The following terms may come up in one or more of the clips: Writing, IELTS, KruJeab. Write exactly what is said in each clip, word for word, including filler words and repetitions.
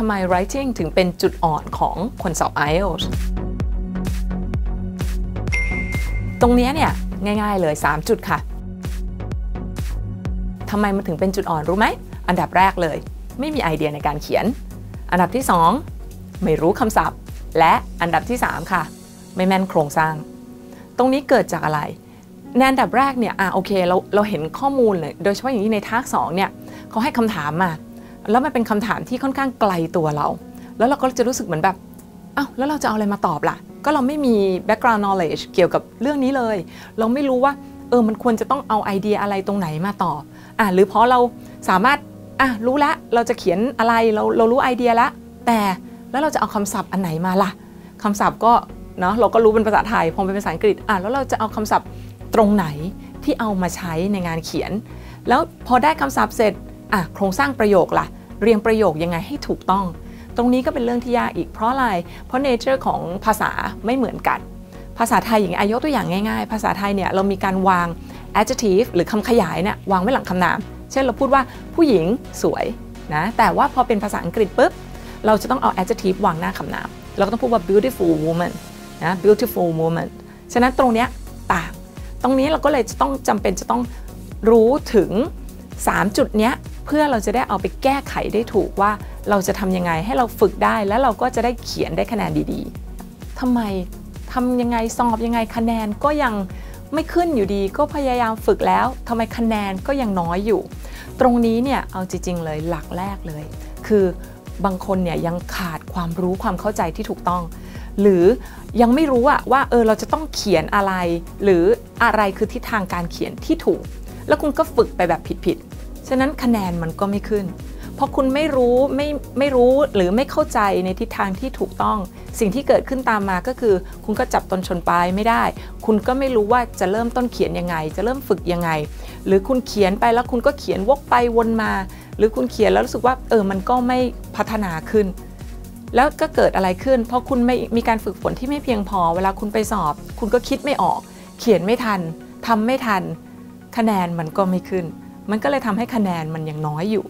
ทำไม writing ถึงเป็นจุดอ่อนของคนสอบ ไอ อี แอล ที เอส ตรงนี้เนี่ยง่ายๆเลยสามจุดค่ะทำไมมันถึงเป็นจุดอ่อนรู้ไหมอันดับแรกเลยไม่มีไอเดียในการเขียนอันดับที่สองไม่รู้คำศัพท์และอันดับที่สามค่ะไม่แม่นโครงสร้างตรงนี้เกิดจากอะไรในอันดับแรกเนี่ยอ่ะโอเคเราเราเห็นข้อมูลเลยโดยเฉพาะอย่างนี้ในทาร์กสองเนี่ยเขาให้คำถามมาแล้วมันเป็นคำถามที่ค่อนข้างไกลตัวเราแล้วเราก็จะรู้สึกเหมือนแบบอ้าวแล้วเราจะเอาอะไรมาตอบล่ะก็เราไม่มี background knowledge เกี่ยวกับเรื่องนี้เลยเราไม่รู้ว่าเออมันควรจะต้องเอาไอเดียอะไรตรงไหนมาตอบอ่ะหรือเพราะเราสามารถอ่ะรู้ละเราจะเขียนอะไรเราเรารู้ไอเดียละแต่แล้วเราจะเอาคำศัพท์อันไหนมาล่ะคำศัพท์ก็เนาะเราก็รู้เป็นภาษาไทยพอเป็นภาษาอังกฤษอ่ะแล้วเราจะเอาคำศัพท์ตรงไหนที่เอามาใช้ในงานเขียนแล้วพอได้คำศัพท์เสร็จอ่ะโครงสร้างประโยคล่ะเรียงประโยคยังไงให้ถูกต้องตรงนี้ก็เป็นเรื่องที่ยากอีกเพราะอะไรเพราะ nature ของภาษาไม่เหมือนกันภาษาไทยอย่างยกตัวอย่างง่ายๆภาษาไทยเนี่ยเรามีการวาง adjective หรือคำขยายเนี่ยวางไว้หลังคำนามเช่นเราพูดว่าผู้หญิงสวยนะแต่ว่าพอเป็นภาษาอังกฤษปุ๊บเราจะต้องเอา adjective วางหน้าคำนามเราก็ต้องพูดว่า beautiful woman นะ beautiful woman ฉะนั้นตรงเนี้ยต่างตรงนี้เราก็เลยจะต้องจำเป็นจะต้องรู้ถึงสามจุดเนี้ยเพื่อเราจะได้เอาไปแก้ไขได้ถูกว่าเราจะทำยังไงให้เราฝึกได้แล้วเราก็จะได้เขียนได้คะแนนดีๆทำไมทำยังไงสอบยังไงคะแนนก็ยังไม่ขึ้นอยู่ดีก็พยายามฝึกแล้วทำไมคะแนนก็ยังน้อยอยู่ตรงนี้เนี่ยเอาจริงๆเลยหลักแรกเลยคือบางคนเนี่ยยังขาดความรู้ความเข้าใจที่ถูกต้องหรือยังไม่รู้อะว่าเออเราจะต้องเขียนอะไรหรืออะไรคือทิศทางการเขียนที่ถูกแล้วคุณก็ฝึกไปแบบผิดๆฉะนั้นคะแนนมันก็ไม่ขึ้นเพราะคุณไม่รู้ไม่ไม่รู้หรือไม่เข้าใจในทิศทางที่ถูกต้องสิ่งที่เกิดขึ้นตามมาก็คือคุณก็จับต้นชนปลายไม่ได้คุณก็ไม่รู้ว่าจะเริ่มต้นเขียนยังไงจะเริ่มฝึกยังไงหรือคุณเขียนไปแล้วคุณก็เขียนวกไปวนมาหรือคุณเขียนแล้วรู้สึกว่าเออมันก็ไม่พัฒนาขึ้นแล้วก็เกิดอะไรขึ้นเพราะคุณไม่มีการฝึกฝนที่ไม่เพียงพอเวลาคุณไปสอบคุณก็คิดไม่ออกเขียนไม่ทันทำไม่ทันคะแนนมันก็ไม่ขึ้นมันก็เลยทำให้คะแนนมันยังน้อยอยู่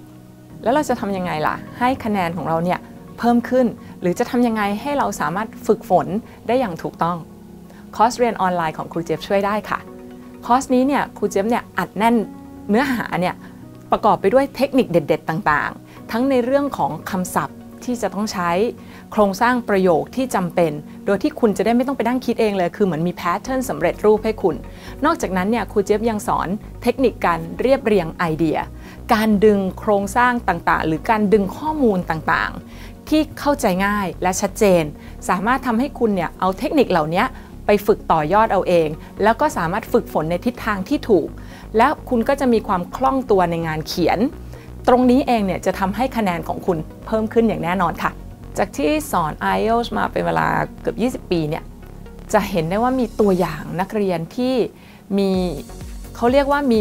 แล้วเราจะทำยังไงล่ะให้คะแนนของเราเนี่ยเพิ่มขึ้นหรือจะทำยังไงให้เราสามารถฝึกฝนได้อย่างถูกต้องคอร์สเรียนออนไลน์ของครูเจี๊ยบช่วยได้ค่ะคอร์สนี้เนี่ยครูเจี๊ยบเนี่ยอัดแน่นเนื้อหาเนี่ยประกอบไปด้วยเทคนิคเด็ดๆต่างๆทั้งในเรื่องของคำศัพท์ที่จะต้องใช้โครงสร้างประโยคที่จำเป็นโดยที่คุณจะได้ไม่ต้องไปนั่งคิดเองเลยคือเหมือนมีแพทเทิร์นสำเร็จรูปให้คุณนอกจากนั้นเนี่ยครูเจี๊ยบยังสอนเทคนิคการเรียบเรียงไอเดียการดึงโครงสร้างต่างๆหรือการดึงข้อมูลต่างๆที่เข้าใจง่ายและชัดเจนสามารถทำให้คุณเนี่ยเอาเทคนิคเหล่านี้ไปฝึกต่อยอดเอาเองแล้วก็สามารถฝึกฝนในทิศทางที่ถูกแล้วคุณก็จะมีความคล่องตัวในงานเขียนตรงนี้เองเนี่ยจะทำให้คะแนนของคุณเพิ่มขึ้นอย่างแน่นอนค่ะจากที่สอน ไอ อี แอล ที เอส มาเป็นเวลาเกือบยี่สิบปีเนี่ยจะเห็นได้ว่ามีตัวอย่างนักเรียนที่มีเขาเรียกว่ามี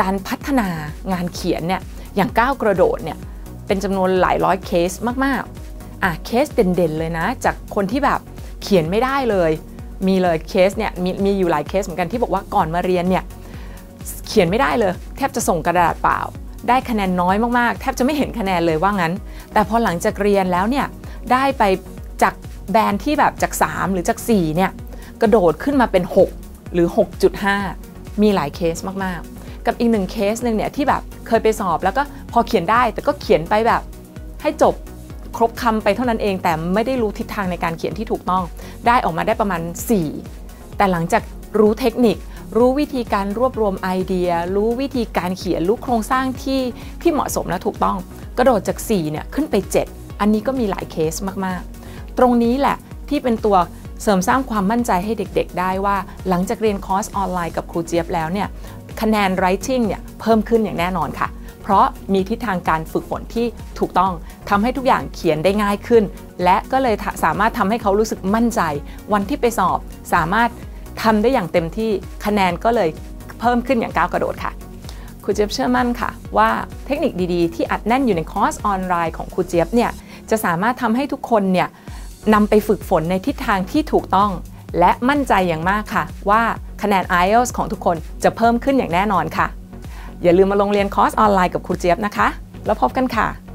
การพัฒนางานเขียนเนี่ยอย่างก้าวกระโดดเนี่ยเป็นจำนวนหลายร้อยเคสมากๆอ่ะเคสเด่นๆเลยนะจากคนที่แบบเขียนไม่ได้เลยมีเลยเคสเนี่ย ม, มีอยู่หลายเคสเหมือนกันที่บอกว่าก่อนมาเรียนเนี่ยเขียนไม่ได้เลยแทบจะส่งกระดาษเปล่าได้คะแนนน้อยมากๆแทบจะไม่เห็นคะแนนเลยว่างั้นแต่พอหลังจากเรียนแล้วเนี่ยได้ไปจากแบนที่แบบจากสามหรือจากสี่เนี่ยกระโดดขึ้นมาเป็นหกหรือ หกจุดห้า มีหลายเคสมากๆกับอีกหนึ่งเคสหนึ่งเนี่ยที่แบบเคยไปสอบแล้วก็พอเขียนได้แต่ก็เขียนไปแบบให้จบครบคำไปเท่านั้นเองแต่ไม่ได้รู้ทิศทางในการเขียนที่ถูกต้องได้ออกมาได้ประมาณสี่แต่หลังจากรู้เทคนิครู้วิธีการรวบรวมไอเดียรู้วิธีการเขียนรู้โครงสร้างที่ที่เหมาะสมและถูกต้องกระโดดจากสี่เนี่ยขึ้นไปเจ็ดอันนี้ก็มีหลายเคสมากๆตรงนี้แหละที่เป็นตัวเสริมสร้างความมั่นใจให้เด็กๆได้ว่าหลังจากเรียนคอร์สออนไลน์กับครูเจี๊ยบแล้วเนี่ยคะแนน writing เนี่ยเพิ่มขึ้นอย่างแน่นอนค่ะเพราะมีทิศทางการฝึกฝนที่ถูกต้องทำให้ทุกอย่างเขียนได้ง่ายขึ้นและก็เลยสามารถทำให้เขารู้สึกมั่นใจวันที่ไปสอบสามารถทำได้อย่างเต็มที่คะแนนก็เลยเพิ่มขึ้นอย่างก้าวกระโดดค่ะครูเจี๊ยบเชื่อมั่นค่ะว่าเทคนิคดีๆที่อัดแน่นอยู่ในคอร์สออนไลน์ของครูเจี๊ยบเนี่ยจะสามารถทำให้ทุกคนเนี่ยนำไปฝึกฝนในทิศทางที่ถูกต้องและมั่นใจอย่างมากค่ะว่าคะแนน ไอ อี แอล ที เอส ของทุกคนจะเพิ่มขึ้นอย่างแน่นอนค่ะอย่าลืมมาลงเรียนคอร์สออนไลน์กับครูเจี๊ยบนะคะแล้วพบกันค่ะ